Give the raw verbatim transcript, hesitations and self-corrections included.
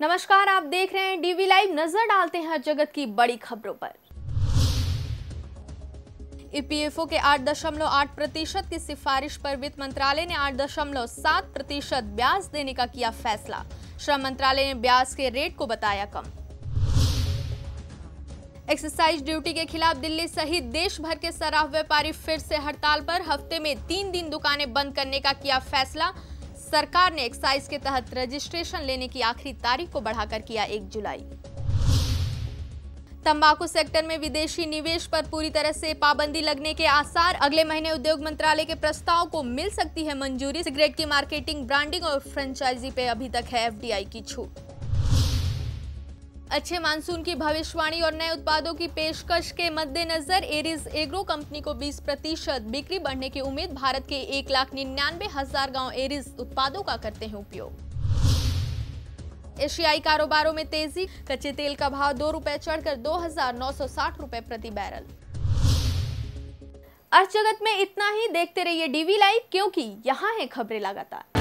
नमस्कार, आप देख रहे हैं डीवी लाइव। नजर डालते हैं जगत की बड़ी खबरों पर। ई पी एफ ओ के आठ दशमलव आठ प्रतिशत की सिफारिश पर वित्त मंत्रालय ने आठ दशमलव सात प्रतिशत ब्याज देने का किया फैसला। श्रम मंत्रालय ने ब्याज के रेट को बताया कम। एक्साइज ड्यूटी के खिलाफ दिल्ली सहित देश भर के शराब व्यापारी फिर से हड़ताल पर। हफ्ते में तीन दिन दुकानें बंद करने का किया फैसला। सरकार ने एक्साइज के तहत रजिस्ट्रेशन लेने की आखिरी तारीख को बढ़ाकर किया एक जुलाई। तंबाकू सेक्टर में विदेशी निवेश पर पूरी तरह से पाबंदी लगने के आसार। अगले महीने उद्योग मंत्रालय के प्रस्ताव को मिल सकती है मंजूरी। सिगरेट की मार्केटिंग, ब्रांडिंग और फ्रेंचाइजी पे अभी तक है एफ डी आई की छूट। अच्छे मानसून की भविष्यवाणी और नए उत्पादों की पेशकश के मद्देनजर एरिज एग्रो कंपनी को बीस प्रतिशत बिक्री बढ़ने की उम्मीद। भारत के एक लाख निन्यानवे हजार गाँव एरिज उत्पादों का करते हैं उपयोग। एशियाई कारोबारों में तेजी। कच्चे तेल का भाव दो रुपए चढ़कर दो हजार नौ सौ साठ रुपए प्रति बैरल। अर्थ जगत में इतना ही। देखते रहिए डीवी लाइव, क्योंकि यहाँ है खबरें लगातार।